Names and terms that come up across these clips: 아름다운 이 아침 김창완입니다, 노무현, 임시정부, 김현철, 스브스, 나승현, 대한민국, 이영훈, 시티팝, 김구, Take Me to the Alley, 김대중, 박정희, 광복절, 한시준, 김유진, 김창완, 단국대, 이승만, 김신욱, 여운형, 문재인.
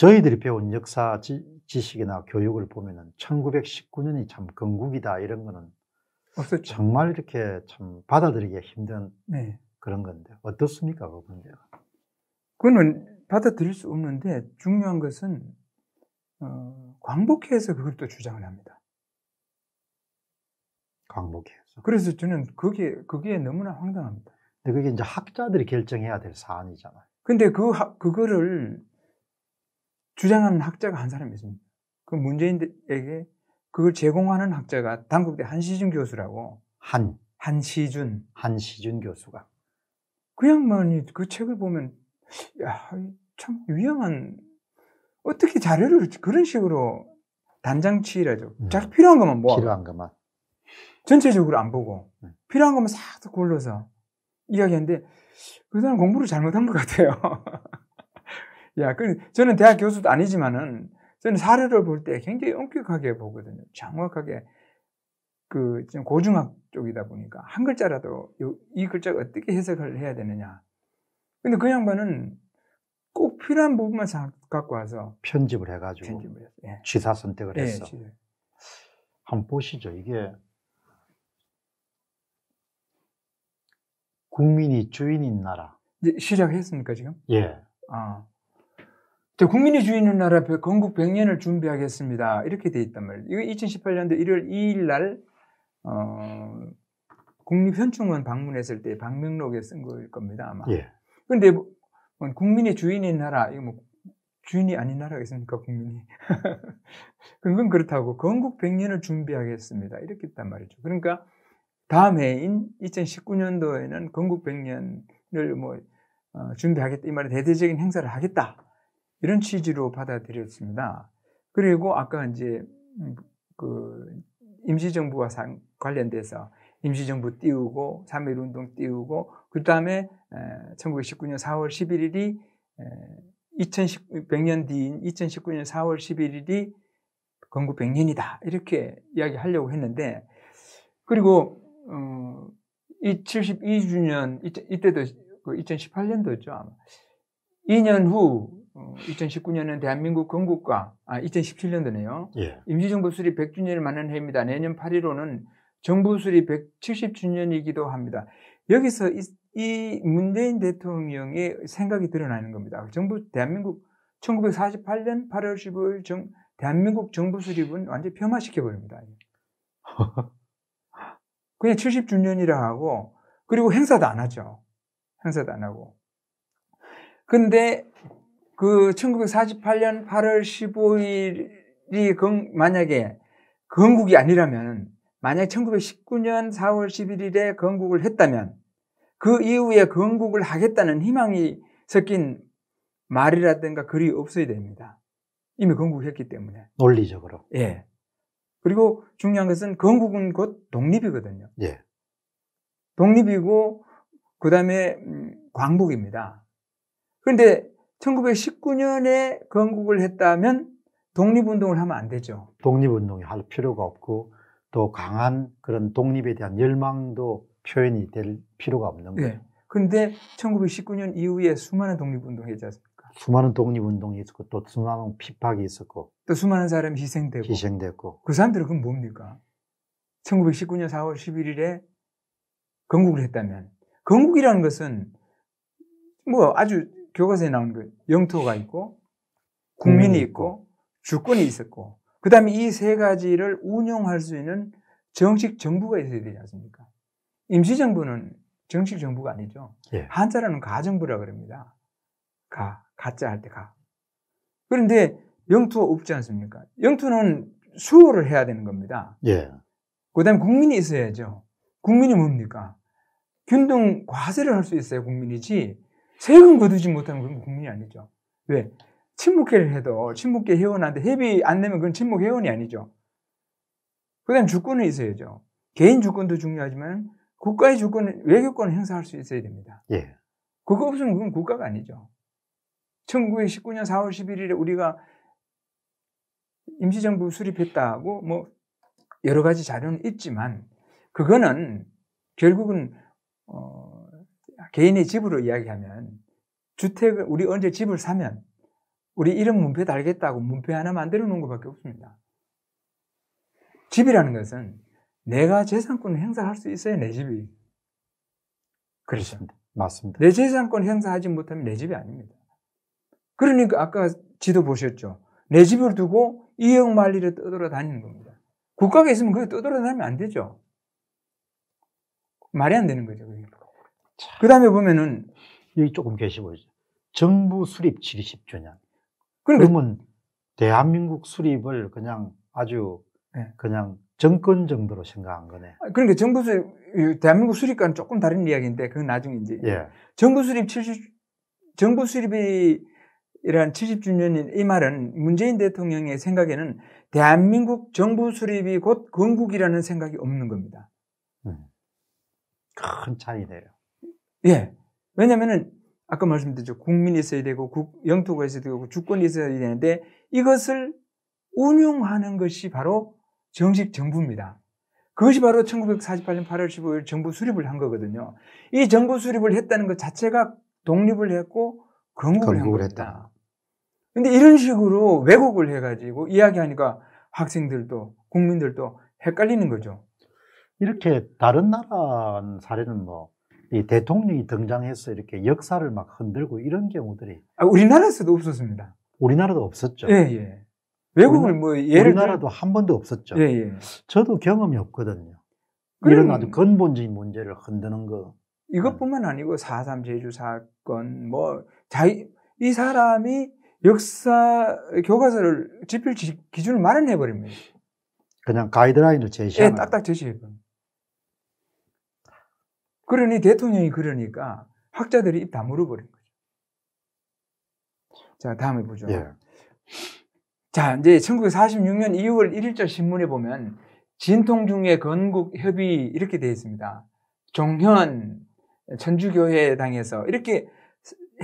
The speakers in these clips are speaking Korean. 저희들이 배운 역사 지식이나 교육을 보면은 1919년이 참 건국이다 이런 거는 없었죠. 정말 이렇게 참 받아들이기가 힘든 네. 그런 건데 어떻습니까 그 문제가? 그거는 받아들일 수 없는데 중요한 것은 광복회에서 그걸 또 주장을 합니다. 광복회에서. 그래서 저는 그게 너무나 황당합니다. 근데 그게 이제 학자들이 결정해야 될 사안이잖아요. 근데 그거를 주장하는 학자가 한 사람이 있습니다. 그 문재인에게 그걸 제공하는 학자가 단국대 한시준 교수라고. 한시준 교수가. 그 양반이 그 책을 보면, 야, 참 위험한, 어떻게 자료를 그런 식으로 단장치라죠. 필요한 것만 모아. 필요한 것만. 전체적으로 안 보고, 필요한 것만 싹 골라서 이야기하는데, 그 사람 공부를 잘못한 것 같아요. 야, 저는 대학 교수도 아니지만은, 저는 사례를 볼 때 굉장히 엄격하게 보거든요. 정확하게. 지금 고중학 쪽이다 보니까, 한 글자라도, 이 글자가 어떻게 해석을 해야 되느냐. 근데 그 양반은 꼭 필요한 부분만 갖고 와서. 편집을 해가지고. 예. 취사 선택을 했어. 예, 한번 보시죠. 이게, 국민이 주인인 나라. 이제 시작했습니까, 지금? 예. 아. 국민이 주인인 나라 건국 100년을 준비하겠습니다. 이렇게 돼 있단 말이에요. 이거 2018년도 1월 2일 날, 국립현충원 방문했을 때 방명록에 쓴 거일 겁니다, 아마. 예. 근데, 국민이 주인인 나라, 이거 주인이 아닌 나라가 있습니까, 국민이? 그건 그렇다고, 건국 100년을 준비하겠습니다. 이렇게 했단 말이죠. 그러니까, 다음 해인 2019년도에는 건국 100년을 준비하겠다. 이 말은 대대적인 행사를 하겠다. 이런 취지로 받아들였습니다. 그리고 아까 이제, 임시정부와 관련돼서 임시정부 띄우고 3.1운동 띄우고 그 다음에 1919년 4월 11일이 100년 뒤인 2019년 4월 11일이 건국 100년이다 이렇게 이야기하려고 했는데 그리고 이 72주년 이때도 2018년도였죠 아마 2년 후 2019년은 대한민국 건국과 2017년도네요. 예. 임시정부 수립 100주년을 맞는 해입니다. 내년 8.15는 정부 수립 170주년이기도 합니다. 여기서 이 문재인 대통령의 생각이 드러나는 겁니다. 대한민국 1948년 8월 15일 대한민국 정부 수립은 완전히 폄하시켜버립니다. 그냥 70주년이라 하고 그리고 행사도 안 하죠. 행사도 안 하고 근데 1948년 8월 15일이 만약에 건국이 아니라면 만약 1919년 4월 11일에 건국을 했다면 그 이후에 건국을 하겠다는 희망이 섞인 말이라든가 글이 없어야 됩니다. 이미 건국했기 때문에. 논리적으로. 예. 그리고 중요한 것은 건국은 곧 독립이거든요. 예. 독립이고 그다음에 광복입니다. 그런데 1919년에 건국을 했다면 독립운동을 하면 안 되죠. 독립운동이 할 필요가 없고 또 강한 그런 독립에 대한 열망도 표현이 될 필요가 없는 거예요. 네. 그런데 1919년 이후에 수많은 독립운동이 있지 않습니까? 수많은 독립운동이 있었고 또 수많은 핍박이 있었고 또 수많은 사람이 희생됐고 그 사람들은 그건 뭡니까? 1919년 4월 11일에 건국을 했다면 건국이라는 것은 뭐 아주 교과서에 나온 거 영토가 있고 국민이 있고 주권이 있었고 그 다음에 이 세 가지를 운영할 수 있는 정식 정부가 있어야 되지 않습니까? 임시정부는 정식 정부가 아니죠. 예. 한자로는 가정부라 그럽니다. 가짜 할 때 가. 그런데 영토가 없지 않습니까? 영토는 수호를 해야 되는 겁니다. 예. 그 다음에 국민이 있어야죠. 국민이 뭡니까? 균등 과세를 할 수 있어야 국민이지 세금 거두지 못하면 그건 국민이 아니죠. 왜? 친목회를 해도 친목회 회원한테 회비 안 내면 그건 친목 회원이 아니죠. 그 다음 주권은 있어야죠. 개인 주권도 중요하지만 국가의 주권은 외교권을 행사할 수 있어야 됩니다. 예. 그거 없으면 그건 국가가 아니죠. 1919년 4월 11일에 우리가 임시정부 수립했다고 뭐 여러 가지 자료는 있지만 그거는 결국은 개인의 집으로 이야기하면 주택을 우리 언제 집을 사면 우리 이런 문표 달겠다고 문표 하나 만들어 놓은 것밖에 없습니다. 집이라는 것은 내가 재산권을 행사할 수 있어야 내 집이. 그렇습니다. 맞습니다. 내 재산권 행사하지 못하면 내 집이 아닙니다. 그러니까 아까 지도 보셨죠. 내 집을 두고 이역만리를 떠돌아다니는 겁니다. 국가가 있으면 그게 떠돌아다니면 안 되죠. 말이 안 되는 거죠. 그 다음에 보면은 여기 조금 계시 보이죠. 정부 수립 70주년. 그러면 대한민국 수립을 그냥 아주 네. 그냥 정권 정도로 생각한 거네. 그러니까 정부 수립, 대한민국 수립과는 조금 다른 이야기인데 그건 나중에 이제 예. 정부 수립이 이란 70주년인 이 말은 문재인 대통령의 생각에는 대한민국 정부 수립이 곧 건국이라는 생각이 없는 겁니다. 큰 차이네요. 예. 왜냐면은 아까 말씀드렸죠. 국민이 있어야 되고 영토가 있어야 되고 주권이 있어야 되는데 이것을 운용하는 것이 바로 정식 정부입니다. 그것이 바로 1948년 8월 15일 정부 수립을 한 거거든요. 이 정부 수립을 했다는 것 자체가 독립을 했고 건국을 했다. 그런데 이런 식으로 왜곡을 해가지고 이야기하니까 학생들도 국민들도 헷갈리는 거죠. 이렇게 다른 나라 사례는 뭐 이 대통령이 등장해서 이렇게 역사를 막 흔들고 이런 경우들이 우리나라에서도 없었습니다. 우리나라도 없었죠. 예예. 예. 외국을 뭐 예를 우리나라도 한 번도 없었죠. 예예. 예. 저도 경험이 없거든요. 이런 아주 근본적인 문제를 흔드는 거. 이것뿐만 아니고 4.3 제주 사건 뭐 이 사람이 역사 교과서를 지필 기준을 마련해 버립니다. 그냥 가이드라인을 제시하는. 예, 딱딱 제시해 버립니다. 그러니 대통령이 그러니까 학자들이 입 다물어 버린 거죠. 자, 다음에 보죠. 예. 자, 이제 1946년 2월 1일자 신문에 보면 진통 중에 건국 협의 이렇게 되어 있습니다. 종현 천주교회 당에서 이렇게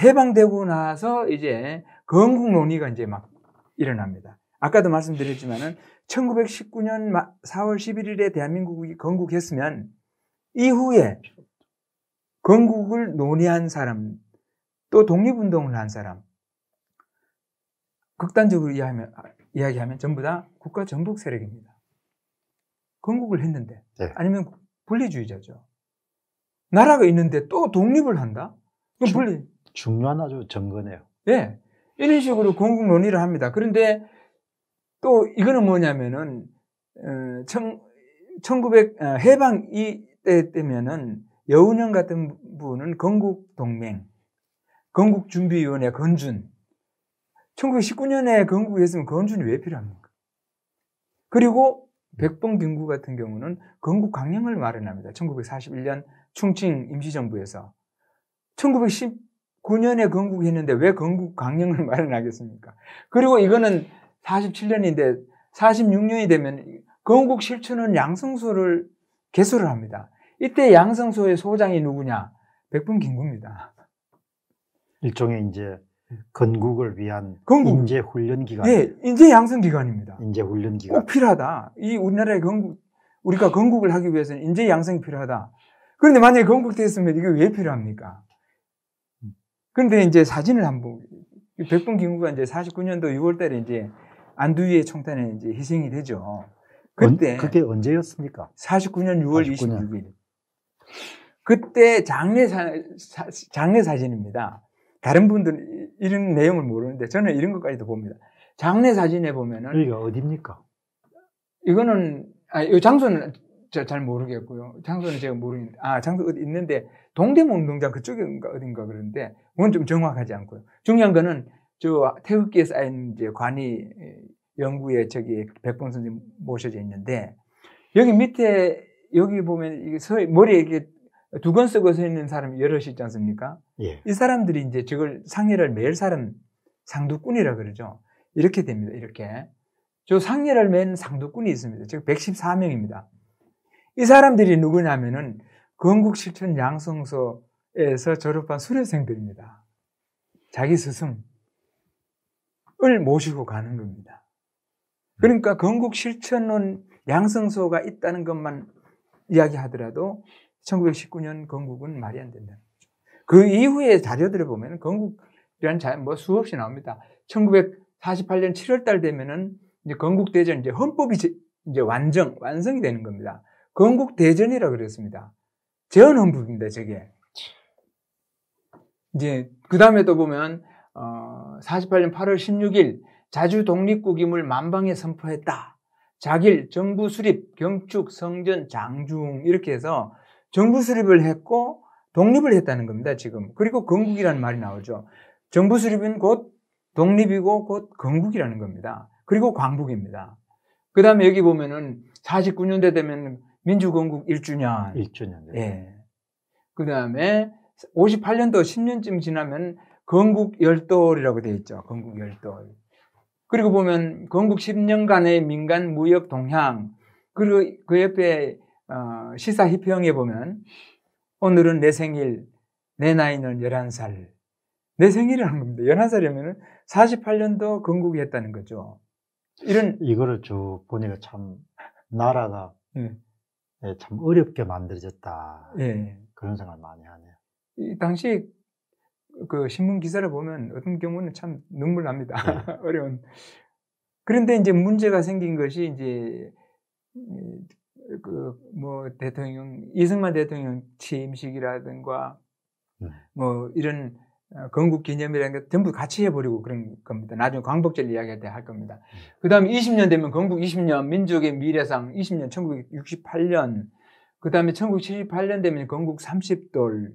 해방되고 나서 이제 건국 논의가 이제 막 일어납니다. 아까도 말씀드렸지만은 1919년 4월 11일에 대한민국이 건국했으면 이후에 건국을 논의한 사람, 또 독립운동을 한 사람, 극단적으로 이야기하면 전부 다 국가 전복 세력입니다. 건국을 했는데 네. 아니면 분리주의자죠. 나라가 있는데 또 독립을 한다? 그럼 중요한 아주 정거네요. 네. 이런 식으로 건국 논의를 합니다. 그런데 또 이거는 뭐냐면은 해방 이때 되면은 여운형 같은 분은 건국 동맹, 건국 준비위원회 건준. 1919년에 건국했으면 건준이 왜 필요합니까? 그리고 백봉 김구 같은 경우는 건국 강령을 마련합니다. 1941년 충칭 임시정부에서 1919년에 건국했는데 왜 건국 강령을 마련하겠습니까? 그리고 이거는 47년인데 46년이 되면 건국 실천은 양성소를 개소를 합니다. 이때 양성소의 소장이 누구냐? 백범 김구입니다. 일종의 이제 건국을 위한 인재 훈련 기간. 예, 인재 양성 기간입니다. 인재 훈련 기간. 꼭 필요하다. 이 우리나라의 건국 우리가 건국을 하기 위해서는 인재 양성이 필요하다. 그런데 만약에 건국됐으면 이게 왜 필요합니까? 그런데 이제 사진을 한번 백범 김구가 이제 49년도 6월달에 이제 안두희의 총탄에 이제 희생이 되죠. 그때 그게 언제였습니까? 49년 6월 26일. 그때 장례 사진입니다. 다른 분들은 이런 내용을 모르는데 저는 이런 것까지도 봅니다. 장례 사진에 보면은 여기가 어디입니까? 이거는 이 장소는 잘 모르겠고요. 장소는 제가 모르는데 장소 어디 있는데 동대문 운동장 그쪽인가 어딘가 그런데 그건 좀 정확하지 않고요. 중요한 거는 저 태극기에 쌓인 이제 관이 연구에 저기 백봉 선생님 모셔져 있는데 여기 밑에 여기 보면 이게 머리에 이게 두건 쓰고 서 있는 사람이 여럿이 있지 않습니까? 예. 이 사람들이 이제 저걸 상례를 매일 사람 상두꾼이라 그러죠. 이렇게 됩니다. 이렇게 저 상례를 맨 상두꾼이 있습니다. 즉 114명입니다. 이 사람들이 누구냐면은 건국실천 양성소에서 졸업한 수료생들입니다. 자기 스승을 모시고 가는 겁니다. 그러니까 건국실천은 양성소가 있다는 것만 이야기하더라도 1919년 건국은 말이 안 된다는 거죠. 그 이후에 자료들을 보면 건국이라는 뭐 수없이 나옵니다. 1948년 7월달 되면은 이제 건국대전 이제 헌법이 이제 완성이 되는 겁니다. 건국대전이라고 그랬습니다. 재헌헌법입니다, 저게. 이제 그 다음에 또 보면 48년 8월 16일 자주독립국임을 만방에 선포했다. 작일 정부 수립 경축 성전 장중 이렇게 해서 정부 수립을 했고 독립을 했다는 겁니다, 지금. 그리고 건국이라는 말이 나오죠. 정부 수립은 곧 독립이고 곧 건국이라는 겁니다. 그리고 광복입니다. 그 다음에 여기 보면은 49년대 되면 민주건국 1주년. 1주년. 네. 예. 그 다음에 58년도 10년쯤 지나면 건국열돌이라고 되어 있죠. 건국열돌. 그리고 보면 건국 10년간의 민간 무역 동향. 그리고 그 옆에 시사 희평에 보면 오늘은 내 생일, 내 나이는 11살. 내 생일이라는 겁니다. 11살이면 48년도 건국이 했다는 거죠. 이런. 이거를 쭉 보니까 참, 나라가 네, 참 어렵게 만들어졌다. 네. 그런 생각을 많이 하네요. 이 당시 그 신문 기사를 보면 어떤 경우는 참 눈물 납니다. 네. 어려운. 그런데 이제 문제가 생긴 것이 이제, 그 뭐 대통령, 이승만 대통령 취임식이라든가 뭐 이런 건국 기념이라는 게 전부 같이 해버리고 그런 겁니다. 나중에 광복절 이야기할 때 할 겁니다. 그 다음에 20년 되면 건국 20년, 민족의 미래상 20년, 1968년. 그 다음에 1978년 되면 건국 30돌.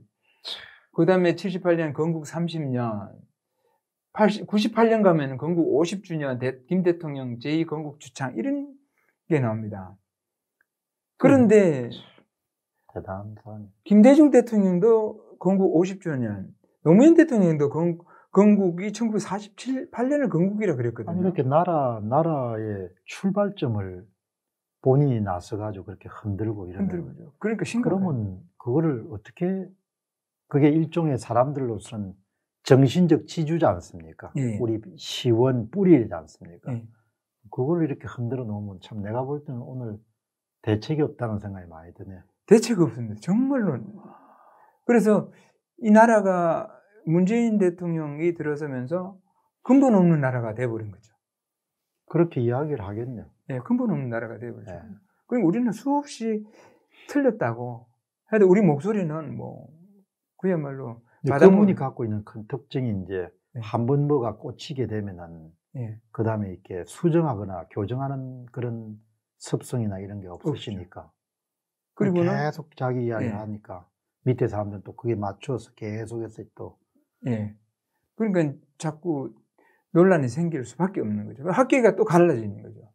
그 다음에 78년 건국 30년. 98년 가면 건국 50주년, 김 대통령 제2건국 주창. 이런 게 나옵니다. 그런데. 대단한 사람. 김대중 대통령도 건국 50주년. 노무현 대통령도 건국이 1948년을 건국이라 그랬거든요. 아니, 이렇게 나라의 출발점을 본인이 나서가지고 그렇게 흔들고 이러면. 흔들고죠. 그러니까 심각해요. 그러면 그거를 어떻게, 그게 일종의 사람들로서는 정신적 지주지 않습니까? 예. 우리 시원 뿌리지 않습니까? 예. 그걸 이렇게 흔들어 놓으면 참 내가 볼 때는 오늘 대책이 없다는 생각이 많이 드네요. 대책이 없습니다. 정말로. 그래서 이 나라가 문재인 대통령이 들어서면서 근본 없는 나라가 돼버린 거죠. 그렇게 이야기를 하겠네요. 네, 근본 없는 나라가 돼버렸죠. 네. 그럼 우리는 수없이 틀렸다고 해도 우리 목소리는 뭐 그야말로 그분이 갖고 있는 큰 특징이 이제 네. 한 번 뭐가 꽂히게 되면은 네. 그 다음에 이렇게 수정하거나 교정하는 그런 습성이나 이런 게 없으시니까 없죠. 그리고는 계속 자기 이야기를 네. 하니까. 밑에 사람들은 또 그게 맞춰서 계속해서 또. 예. 그러니까 자꾸 논란이 생길 수밖에 없는 거죠. 학계가 또 갈라지는 거죠.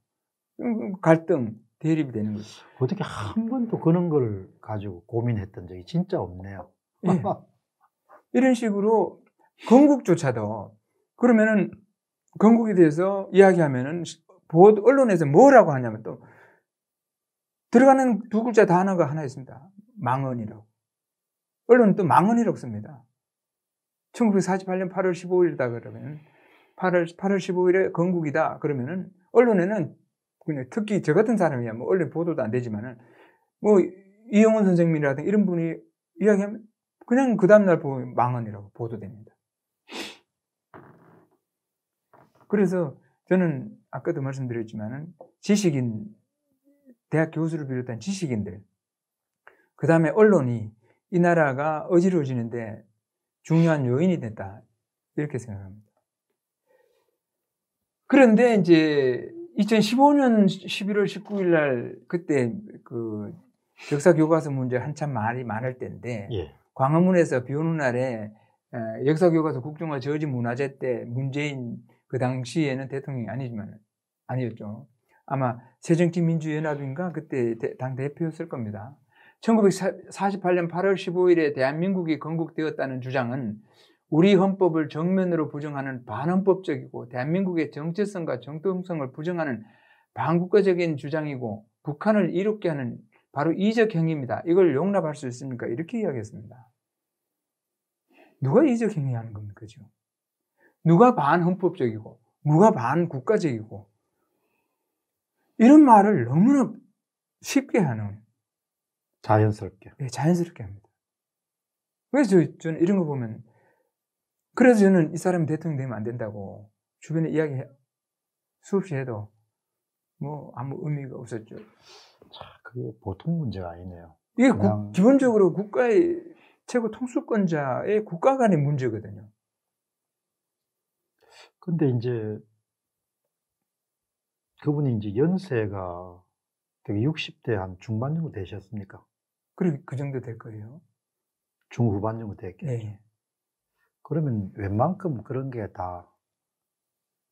갈등, 대립이 되는 거죠. 어떻게 한 번도 그런 걸 가지고 고민했던 적이 진짜 없네요. 예. 이런 식으로 건국조차도 그러면은 건국에 대해서 이야기하면은 언론에서 뭐라고 하냐면 또 들어가는 두 글자 단어가 하나 있습니다. 망언이라고. 언론은 또 망언이라고 씁니다. 1948년 8월 15일이다 그러면 8월 15일에 건국이다 그러면은 언론에는 그냥 특히 저 같은 사람이야 뭐 언론 보도도 안 되지만은 뭐 이영훈 선생님이라든가 이런 분이 이야기하면 그냥 그 다음날 보면 망언이라고 보도됩니다. 그래서 저는 아까도 말씀드렸지만은 지식인 대학 교수를 비롯한 지식인들 그 다음에 언론이 이 나라가 어지러워지는데 중요한 요인이 됐다. 이렇게 생각합니다. 그런데 이제 2015년 11월 19일 날 그때 그 역사 교과서 문제 한참 말이 많을 때인데 예. 광화문에서 비 오는 날에 역사 교과서 국정화 저지 문화제 때 문재인 그 당시에는 대통령이 아니지만 아니었죠. 아마 새정치민주연합인가 그때 당 대표였을 겁니다. 1948년 8월 15일에 대한민국이 건국되었다는 주장은 우리 헌법을 정면으로 부정하는 반헌법적이고 대한민국의 정체성과 정통성을 부정하는 반국가적인 주장이고 북한을 이롭게 하는 바로 이적 행위입니다. 이걸 용납할 수 있습니까? 이렇게 이야기했습니다. 누가 이적 행위하는 겁니까 지금? 누가 반헌법적이고 누가 반국가적이고 이런 말을 너무나 쉽게 하는 자연스럽게. 네, 자연스럽게 합니다. 그래서 저는 이런 거 보면, 그래서 저는 이 사람이 대통령 되면 안 된다고 주변에 이야기 수없이 해도 뭐 아무 의미가 없었죠. 그게 보통 문제가 아니네요. 이게 기본적으로 국가의 최고 통수권자의 국가 간의 문제거든요. 근데 이제 그분이 이제 연세가 되게 60대 한 중반 정도 되셨습니까? 그래, 그 정도 될 거예요. 중후반 정도 됐겠죠. 네. 그러면 웬만큼 그런 게 다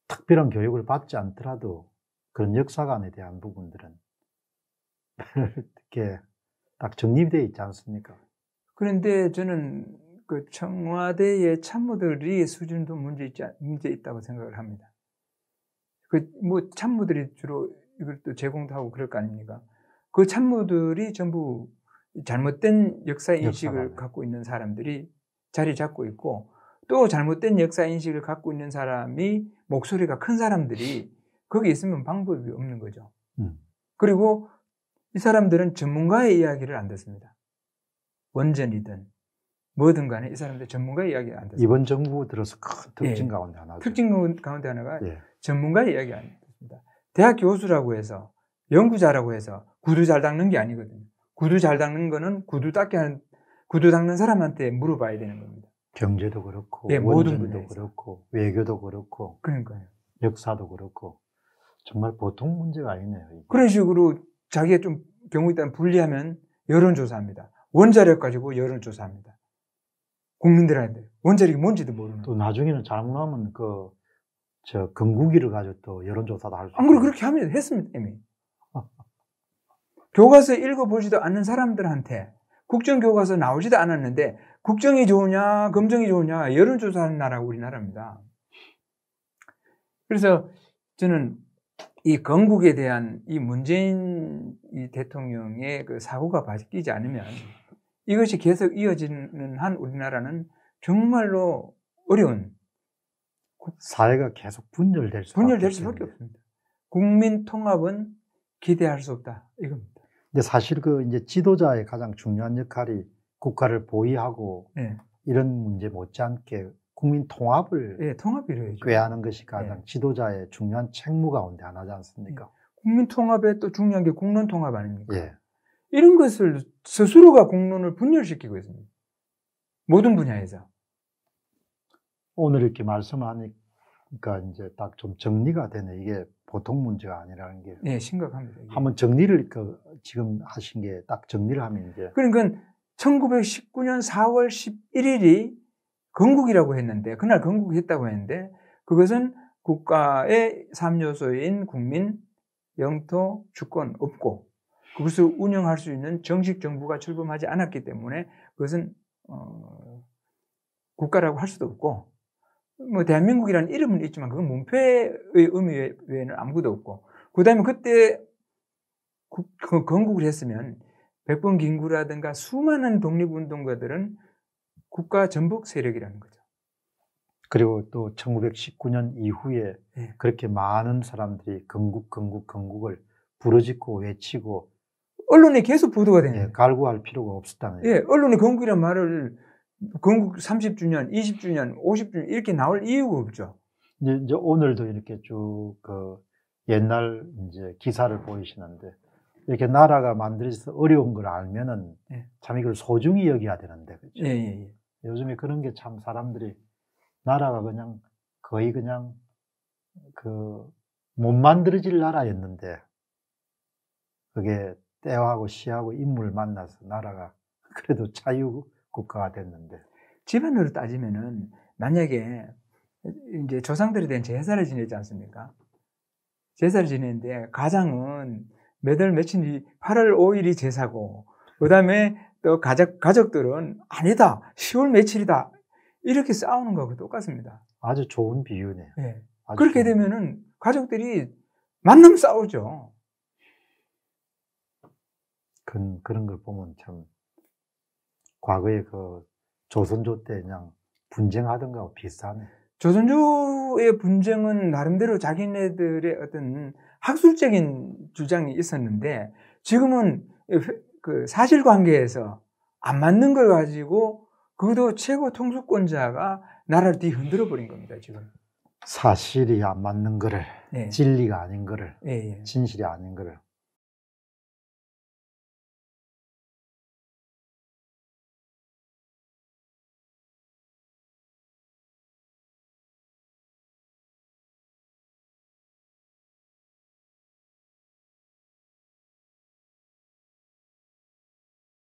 특별한 교육을 받지 않더라도 그런 역사관에 대한 부분들은 이렇게 딱 정립되어 있지 않습니까? 그런데 저는 그 청와대의 참모들이 수준도 문제 있다고 생각을 합니다. 그 뭐 참모들이 주로 이걸 또 제공도 하고 그럴 거 아닙니까? 그 참모들이 전부 잘못된 역사인식을 갖고 있는 사람들이 자리 잡고 있고, 또 잘못된 역사인식을 갖고 있는 사람이 목소리가 큰 사람들이 거기 있으면 방법이 없는 거죠. 그리고 이 사람들은 전문가의 이야기를 안 듣습니다. 원전이든 뭐든 간에 이 사람들 전문가의 이야기를 안 듣습니다. 이번 정부 들어서 큰 특징 가운데 하나죠. 특징 가운데 하나가 전문가의 이야기가 안 듣습니다. 대학 교수라고 해서 연구자라고 해서 구두 잘 닦는 게 아니거든요. 구두 잘 닦는 거는 구두 닦는 사람한테 물어봐야 되는 겁니다. 경제도 그렇고, 모든 분야도 그렇고, 외교도 그렇고, 그러니까요. 역사도 그렇고, 정말 보통 문제가 아니네요. 이게. 그런 식으로 자기가 좀 경우에 따라 불리하면 여론조사합니다. 원자력 가지고 여론조사합니다. 국민들한테 원자력이 뭔지도 모르는. 또 나중에는 잘못하면 저 건국기를 가지고 또 여론조사도 할 수. 안 그래 그렇게 하면 했습니다 이미. 교과서 읽어보지도 않는 사람들한테 국정교과서 나오지도 않았는데 국정이 좋으냐 검정이 좋으냐 여론조사하는 나라가 우리나라입니다. 그래서 저는 이 건국에 대한 이 문재인 이 대통령의 그 사고가 바뀌지 않으면 이것이 계속 이어지는 한 우리나라는 정말로 어려운 사회가 계속 분열될 수밖에 없습니다. 국민 통합은 기대할 수 없다 이겁니다. 근데 사실 이제 지도자의 가장 중요한 역할이 국가를 보위하고 이런 문제 못지않게 국민 통합을 꾀하는 것이 가장 지도자의 중요한 책무 가운데 하나지 않습니까? 국민 통합에 또 중요한 게 공론 통합 아닙니까? 이런 것을 스스로가 공론을 분열시키고 있습니다. 모든 분야에서. 오늘 이렇게 말씀하니까 이제 딱 좀 정리가 되네. 이게 보통 문제가 아니라는 게. 네, 심각합니다. 한번 정리를 지금 하신 게 딱 정리를 하면 이제. 그러니까 1919년 4월 11일이 건국이라고 했는데, 그날 건국했다고 했는데, 그것은 국가의 3요소인 국민, 영토, 주권 없고, 그것을 운영할 수 있는 정식 정부가 출범하지 않았기 때문에 그것은 국가라고 할 수도 없고, 뭐 대한민국이라는 이름은 있지만 그건 문패의 의미 외에는 아무것도 없고, 그다음에 그때 건국을 했으면 100번 김구라든가 수많은 독립운동가들은 국가 전복 세력이라는 거죠. 그리고 또 1919년 이후에 그렇게 많은 사람들이 건국을 부르짖고 외치고 언론에 계속 보도가 되네요. 갈구할 필요가 없었다는 얘기예요. 언론에 건국이라는 말을 건국 30주년, 20주년, 50주년 이렇게 나올 이유가 없죠. 이제 오늘도 이렇게 쭉 옛날 이제 기사를 보이시는데 이렇게 나라가 만들어져서 어려운 걸 알면은 참 이걸 소중히 여겨야 되는데 그렇죠. 요즘에 그런 게 참 사람들이 나라가 그냥 거의 그냥 못 만들어질 나라였는데 그게 때하고 시하고 인물 만나서 나라가 그래도 자유 국가가 됐는데. 집안으로 따지면은 만약에 이제 조상들에 대한 제사를 지내지 않습니까? 제사를 지내는데 가장은 몇월 며칠이 8월 5일이 제사고, 그다음에 또 가족들은 아니다 10월 며칠이다 이렇게 싸우는 거하고 똑같습니다. 아주 좋은 비유네요. 아주 그렇게 좋은... 되면은 가족들이 만나면 싸우죠. 그런 걸 보면 참. 과거에 조선조 때 그냥 분쟁하던 거하고 비슷하네. 조선조의 분쟁은 나름대로 자기네들의 어떤 학술적인 주장이 있었는데, 지금은 그 사실관계에서 안 맞는 걸 가지고 그것도 최고 통수권자가 나라를 뒤흔들어 버린 겁니다. 지금 사실이 안 맞는 거를, 예. 진리가 아닌 거를, 예. 진실이 아닌 거를